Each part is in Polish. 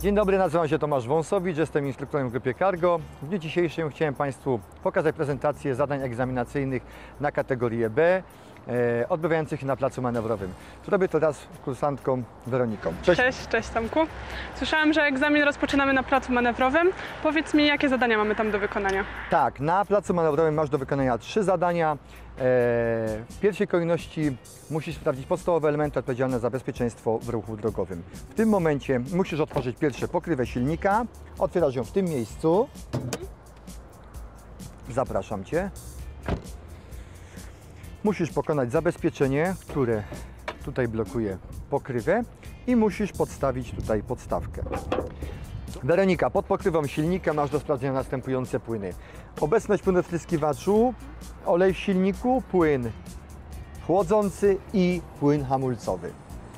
Dzień dobry, nazywam się Tomasz Wąsowicz, jestem instruktorem w Grupie CARGO. W dniu dzisiejszym chciałem Państwu pokazać prezentację zadań egzaminacyjnych na kategorię B, odbywających się na placu manewrowym. Robię to teraz z kursantką Weroniką. Cześć Tomku. Słyszałam, że egzamin rozpoczynamy na placu manewrowym. Powiedz mi, jakie zadania mamy tam do wykonania? Tak, na placu manewrowym masz do wykonania 3 zadania. W pierwszej kolejności musisz sprawdzić podstawowe elementy odpowiedzialne za bezpieczeństwo w ruchu drogowym. W tym momencie musisz otworzyć pierwsze pokrywę silnika. Otwierasz ją w tym miejscu. Zapraszam Cię. Musisz pokonać zabezpieczenie, które tutaj blokuje pokrywę i musisz podstawić tutaj podstawkę. Weronika, pod pokrywą silnika masz do sprawdzenia następujące płyny. Obecność płynu w tryskiwaczu, olej w silniku, płyn chłodzący i płyn hamulcowy.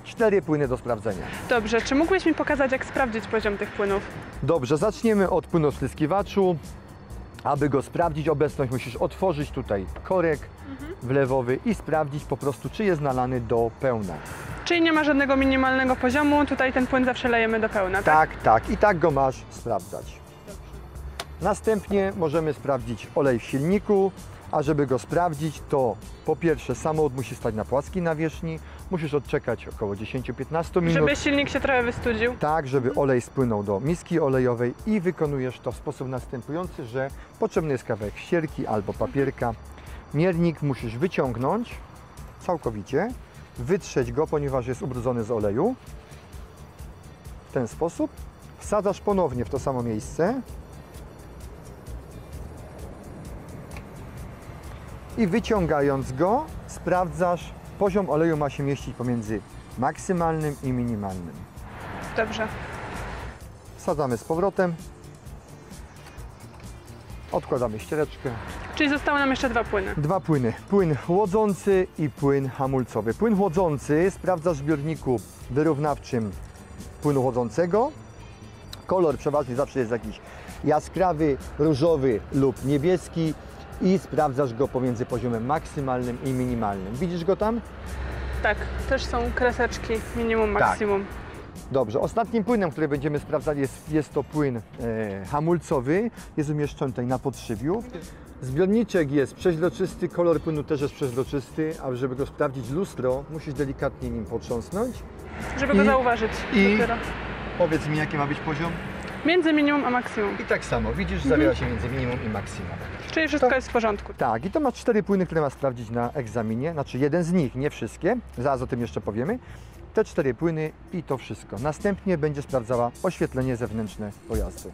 4 płyny do sprawdzenia. Dobrze, czy mógłbyś mi pokazać, jak sprawdzić poziom tych płynów? Dobrze, zaczniemy od płynu w tryskiwaczu. Aby go sprawdzić obecność, musisz otworzyć tutaj korek wlewowy i sprawdzić po prostu, czy jest nalany do pełna. Czyli nie ma żadnego minimalnego poziomu, tutaj ten płyn zawsze lejemy do pełna, tak? Tak. I tak go masz sprawdzać. Dobrze. Następnie możemy sprawdzić olej w silniku, a żeby go sprawdzić, to po pierwsze samochód musi stać na płaskiej nawierzchni, musisz odczekać około 10-15 minut. Żeby silnik się trochę wystudził. Tak, żeby olej spłynął do miski olejowej i wykonujesz to w sposób następujący, że potrzebny jest kawałek ścierki albo papierka. Miernik musisz wyciągnąć całkowicie, wytrzeć go, ponieważ jest ubrudzony z oleju. W ten sposób wsadzasz ponownie w to samo miejsce i wyciągając go sprawdzasz, poziom oleju ma się mieścić pomiędzy maksymalnym i minimalnym. Dobrze. Wsadzamy z powrotem. Odkładamy ściereczkę. Czyli zostały nam jeszcze 2 płyny. 2 płyny. Płyn chłodzący i płyn hamulcowy. Płyn chłodzący sprawdzasz w zbiorniku wyrównawczym płynu chłodzącego. Kolor przeważnie zawsze jest jakiś jaskrawy, różowy lub niebieski i sprawdzasz go pomiędzy poziomem maksymalnym i minimalnym. Widzisz go tam? Tak, też są kreseczki minimum, maksimum. Tak. Dobrze, ostatnim płynem, który będziemy sprawdzali jest to płyn hamulcowy, jest umieszczony tutaj na podszywiu. Zbiorniczek jest przeźroczysty, kolor płynu też jest przeźroczysty, a żeby go sprawdzić lustro, musisz delikatnie nim potrząsnąć. Żeby go zauważyć. Powiedz mi, jaki ma być poziom? Między minimum a maksimum. I tak samo, widzisz, zawiera się między minimum i maksimum. Czyli wszystko jest w porządku. Tak, i to masz 4 płyny, które masz sprawdzić na egzaminie, znaczy jeden z nich, nie wszystkie, zaraz o tym jeszcze powiemy. Te 4 płyny i to wszystko. Następnie będzie sprawdzała oświetlenie zewnętrzne pojazdu.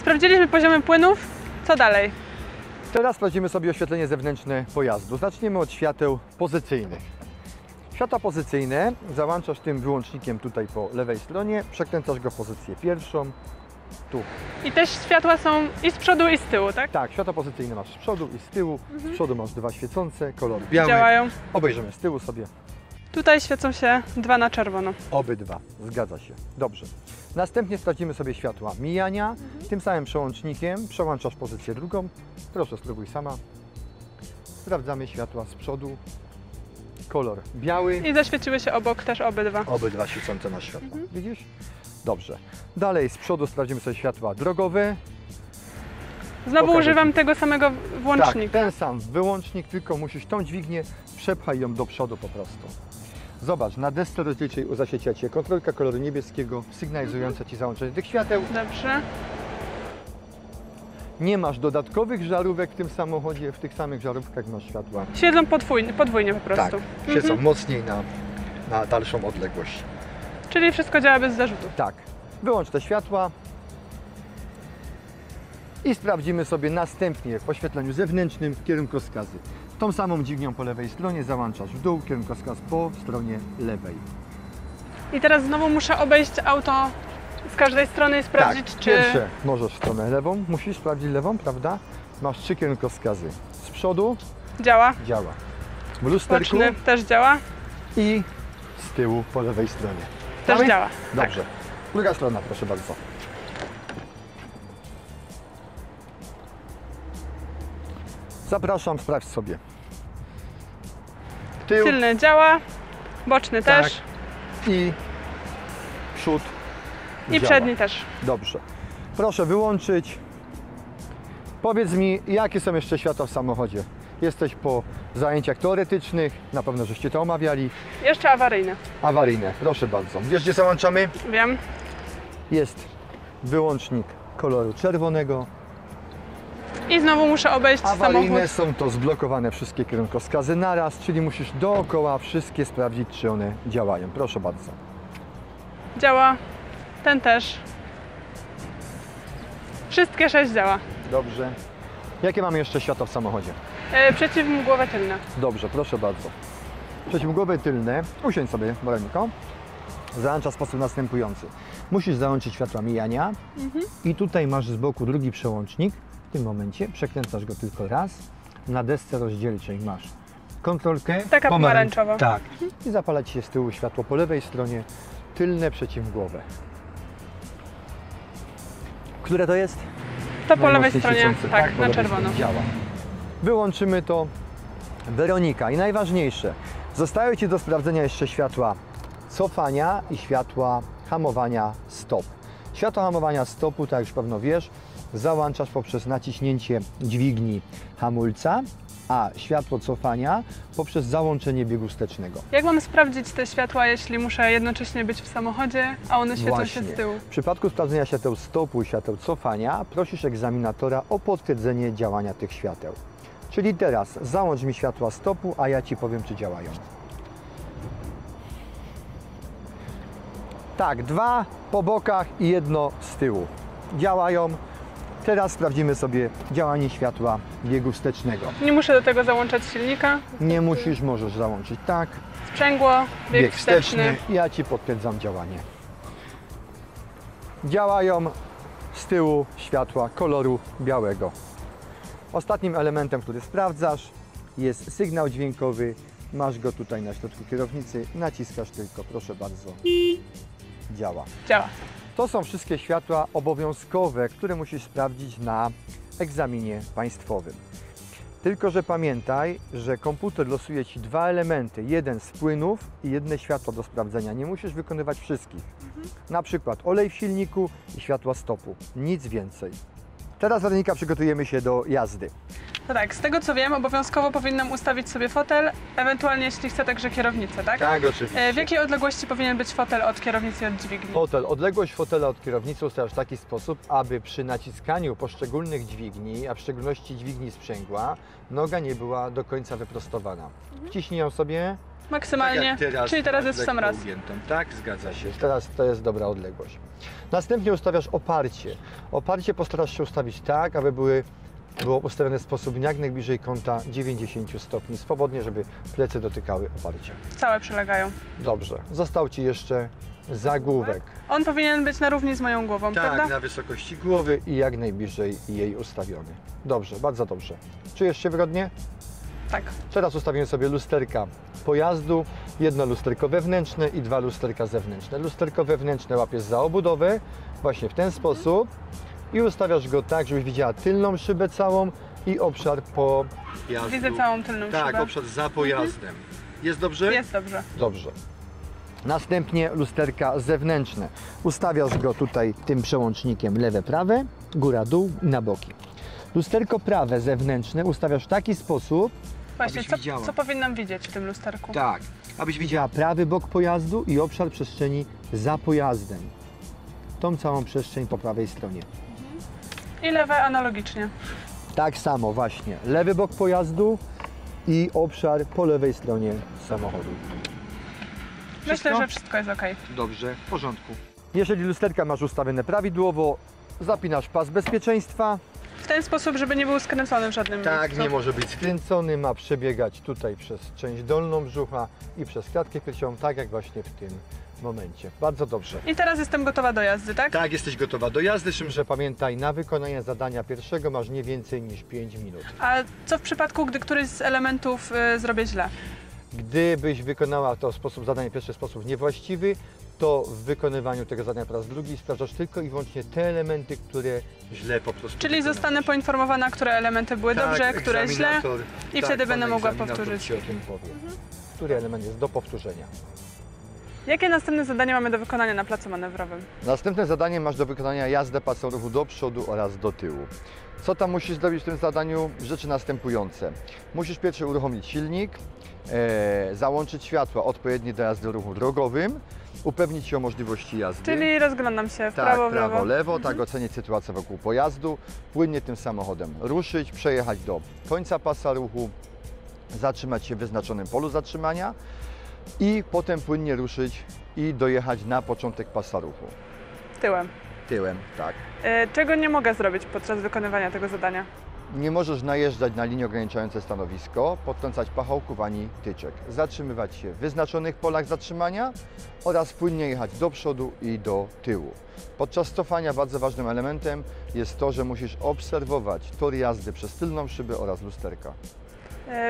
Sprawdziliśmy poziomy płynów. Co dalej? Teraz sprawdzimy sobie oświetlenie zewnętrzne pojazdu. Zaczniemy od świateł pozycyjnych. Światła pozycyjne załączasz tym wyłącznikiem tutaj po lewej stronie, przekręcasz go w pozycję pierwszą, tu. I też światła są i z przodu, i z tyłu, tak? Tak, światła pozycyjne masz z przodu i z tyłu. Z przodu masz 2 świecące, kolor biały. Działają. Obejrzymy z tyłu sobie. Tutaj świecą się 2 na czerwono. Obydwa, zgadza się. Dobrze. Następnie sprawdzimy sobie światła mijania. Tym samym przełącznikiem przełączasz pozycję drugą. Proszę, spróbuj sama. Sprawdzamy światła z przodu. Kolor biały. I zaświeciły się obok też obydwa. Obydwa świecące na światło. Widzisz? Dobrze. Dalej z przodu sprawdzimy sobie światła drogowe. Znowu używam tego samego włącznika. Tak, ten sam wyłącznik, tylko musisz tą dźwignię, przepchaj ją do przodu po prostu. Zobacz, na desce rozliczej zaświecia Cię kontrolka koloru niebieskiego, sygnalizująca Ci załączenie tych świateł. Dobrze. Nie masz dodatkowych żarówek w tym samochodzie, w tych samych żarówkach masz światła. Siedzą podwójnie po prostu. Tak, siedzą mocniej na dalszą odległość. Czyli wszystko działa bez zarzutów. Tak. Wyłącz te światła i sprawdzimy sobie następnie w oświetleniu zewnętrznym kierunkowskazy. Tą samą dźwignią po lewej stronie załączasz w dół, kierunkowskaz po stronie lewej. I teraz znowu muszę obejść auto z każdej strony i sprawdzić, tak, czy... Pierwsze możesz w stronę lewą, musisz sprawdzić lewą, prawda? Masz 3 kierunkowskazy. Z przodu... Działa. Działa. W lusterku... Boczny też działa. I z tyłu po lewej stronie. Też działa. Dobrze. Tak. Druga strona, proszę bardzo. Zapraszam, sprawdź sobie. Tył. Tylny działa. Boczny też. I przód. I przedni też. Dobrze. Proszę wyłączyć. Powiedz mi, jakie są jeszcze światła w samochodzie? Jesteś po zajęciach teoretycznych, na pewno żeście to omawiali. Jeszcze awaryjne. Awaryjne, proszę bardzo. Wiesz, gdzie załączamy? Wiem. Jest wyłącznik koloru czerwonego. I znowu muszę obejść samochód. Awaryjne są to zblokowane wszystkie kierunkowskazy naraz, czyli musisz dookoła wszystkie sprawdzić, czy one działają. Proszę bardzo. Działa. Ten też. Wszystkie 6 działa. Dobrze. Jakie mamy jeszcze światła w samochodzie? Przeciwmgłowe tylne. Dobrze, proszę bardzo. Przeciwmgłowe tylne. Usiądź sobie, Weroniko. Załącza w sposób następujący. Musisz załączyć światła mijania. I tutaj masz z boku drugi przełącznik. W tym momencie przekręcasz go tylko raz. Na desce rozdzielczej masz kontrolkę. Taka pomarańczowa. Tak. I zapala ci się z tyłu światło po lewej stronie. Tylne przeciwmgłowe. Które to jest? To po lewej stronie, tak, na czerwono. Działa. Wyłączymy to. Weronika, i najważniejsze, zostają ci do sprawdzenia jeszcze światła cofania i światła hamowania stop. Światło hamowania stopu, tak już pewno wiesz, załączasz poprzez naciśnięcie dźwigni hamulca, a światło cofania poprzez załączenie biegu wstecznego. Jak mam sprawdzić te światła, jeśli muszę jednocześnie być w samochodzie, a one świecą się z tyłu? W przypadku sprawdzenia świateł stopu i świateł cofania prosisz egzaminatora o potwierdzenie działania tych świateł. Czyli teraz załącz mi światła stopu, a ja ci powiem, czy działają. Tak, 2 po bokach i 1 z tyłu. Działają. Teraz sprawdzimy sobie działanie światła biegu wstecznego. Nie muszę do tego załączać silnika. Nie musisz, możesz załączyć, tak. Sprzęgło, bieg wsteczny. Ja ci potwierdzam działanie. Działają z tyłu światła koloru białego. Ostatnim elementem, który sprawdzasz, jest sygnał dźwiękowy. Masz go tutaj na środku kierownicy. Naciskasz tylko, proszę bardzo. I działa. Działa. To są wszystkie światła obowiązkowe, które musisz sprawdzić na egzaminie państwowym. Tylko że pamiętaj, że komputer losuje ci 2 elementy. Jeden z płynów i jedno światło do sprawdzenia. Nie musisz wykonywać wszystkich. Na przykład olej w silniku i światła stopu. Nic więcej. Teraz, Weronika, przygotujemy się do jazdy. No tak, z tego co wiem, obowiązkowo powinnam ustawić sobie fotel, ewentualnie jeśli chcę także kierownicę, tak? Tak, oczywiście. W jakiej odległości powinien być fotel od kierownicy i od dźwigni? Odległość fotela od kierownicy ustawiasz w taki sposób, aby przy naciskaniu poszczególnych dźwigni, a w szczególności dźwigni sprzęgła, noga nie była do końca wyprostowana. Wciśnij ją sobie. Maksymalnie, tak teraz, czyli teraz jest w sam raz. Tak, zgadza się. Teraz to jest dobra odległość. Następnie ustawiasz oparcie. Oparcie postarasz się ustawić tak, aby było ustawione w sposób jak najbliżej kąta 90 stopni, swobodnie, żeby plecy dotykały oparcia. Całe przylegają. Dobrze. Został ci jeszcze zagłówek. On powinien być na równi z moją głową, tak, prawda? Tak, na wysokości głowy i jak najbliżej jej ustawiony. Dobrze, bardzo dobrze. Czujesz się wygodnie? Tak. Teraz ustawimy sobie lusterka pojazdu. Jedno lusterko wewnętrzne i 2 lusterka zewnętrzne. Lusterko wewnętrzne łapiesz za obudowę, właśnie w ten sposób. I ustawiasz go tak, żebyś widziała tylną szybę całą i obszar po pojazdu. Widzę całą tylną szybę. Tak, obszar za pojazdem. Jest dobrze? Jest dobrze. Dobrze. Następnie lusterka zewnętrzne. Ustawiasz go tutaj tym przełącznikiem lewe-prawe, góra-dół i na boki. Lusterko prawe zewnętrzne ustawiasz w taki sposób, właśnie, co powinnam widzieć w tym lusterku? Tak, abyś widziała prawy bok pojazdu i obszar przestrzeni za pojazdem. Tą całą przestrzeń po prawej stronie. I lewe analogicznie. Tak samo właśnie. Lewy bok pojazdu i obszar po lewej stronie samochodu. Myślę, że wszystko jest ok. Dobrze, w porządku. Jeżeli lusterka masz ustawione prawidłowo, zapinasz pas bezpieczeństwa. W ten sposób, żeby nie był skręcony w żadnym miejscu. Tak, nie może być skręcony, ma przebiegać tutaj przez część dolną brzucha i przez klatkę piersiową, tak jak właśnie w tym momencie. Bardzo dobrze. I teraz jestem gotowa do jazdy, tak? Tak, jesteś gotowa do jazdy, czymże pamiętaj, na wykonanie zadania pierwszego masz nie więcej niż 5 minut. A co w przypadku, gdy któryś z elementów zrobię źle? Gdybyś wykonała to zadanie pierwsze w sposób niewłaściwy, to w wykonywaniu tego zadania po raz drugi sprawdzasz tylko i wyłącznie te elementy, które źle po prostu... Czyli zostanę poinformowana, które elementy były dobrze, które źle i wtedy będę mogła powtórzyć. Ci o tym powiem. Który element jest do powtórzenia. Jakie następne zadanie mamy do wykonania na placu manewrowym? Następne zadanie masz do wykonania jazdę pasem ruchu do przodu oraz do tyłu. Co tam musisz zrobić w tym zadaniu? Rzeczy następujące. Musisz pierwszy uruchomić silnik, załączyć światła odpowiednie do jazdy ruchu drogowym, upewnić się o możliwości jazdy. Czyli rozglądam się w prawo, prawo, lewo, tak, ocenić sytuację wokół pojazdu, płynnie tym samochodem ruszyć, przejechać do końca pasa ruchu, zatrzymać się w wyznaczonym polu zatrzymania i potem płynnie ruszyć i dojechać na początek pasa ruchu. Tyłem. Tyłem, tak. Czego nie mogę zrobić podczas wykonywania tego zadania? Nie możesz najeżdżać na linie ograniczające stanowisko, podtrącać pachołków ani tyczek, zatrzymywać się w wyznaczonych polach zatrzymania oraz płynnie jechać do przodu i do tyłu. Podczas cofania bardzo ważnym elementem jest to, że musisz obserwować tor jazdy przez tylną szybę oraz lusterka.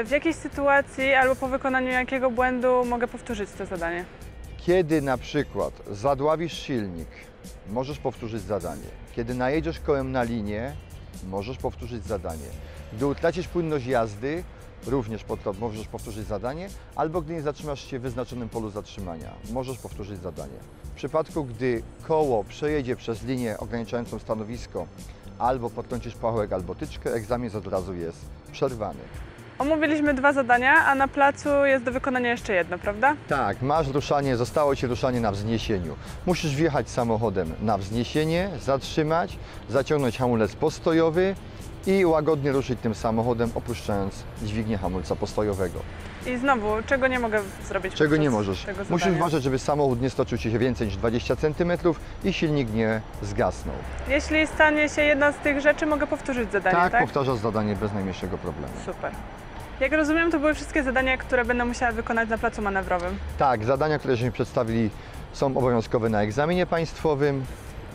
W jakiej sytuacji albo po wykonaniu jakiego błędu mogę powtórzyć to zadanie? Kiedy na przykład zadławisz silnik, możesz powtórzyć zadanie. Kiedy najedziesz kołem na linię, możesz powtórzyć zadanie. Gdy utracisz płynność jazdy, również możesz powtórzyć zadanie, albo gdy nie zatrzymasz się w wyznaczonym polu zatrzymania, możesz powtórzyć zadanie. W przypadku, gdy koło przejedzie przez linię ograniczającą stanowisko, albo podtrącisz pachołek, albo tyczkę, egzamin od razu jest przerwany. Omówiliśmy dwa zadania, a na placu jest do wykonania jeszcze jedno, prawda? Tak, masz ruszanie, zostało Ci ruszanie na wzniesieniu. Musisz wjechać samochodem na wzniesienie, zatrzymać, zaciągnąć hamulec postojowy i łagodnie ruszyć tym samochodem, opuszczając dźwignię hamulca postojowego. I znowu, czego nie mogę zrobić? Czego nie możesz? Musisz uważać, żeby samochód nie stoczył Ci się więcej niż 20 cm i silnik nie zgasnął. Jeśli stanie się jedna z tych rzeczy, mogę powtórzyć zadanie, tak? Tak, powtarzasz zadanie bez najmniejszego problemu. Super. Jak rozumiem, to były wszystkie zadania, które będę musiała wykonać na placu manewrowym. Tak, zadania, które żeśmy przedstawili, są obowiązkowe na egzaminie państwowym.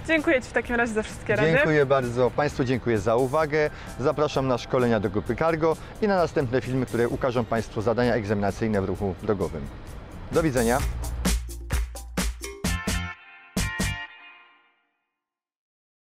Dziękuję Ci w takim razie za wszystkie rady. Dziękuję bardzo. Państwu dziękuję za uwagę. Zapraszam na szkolenia do Grupy Cargo i na następne filmy, które ukażą Państwu zadania egzaminacyjne w ruchu drogowym. Do widzenia.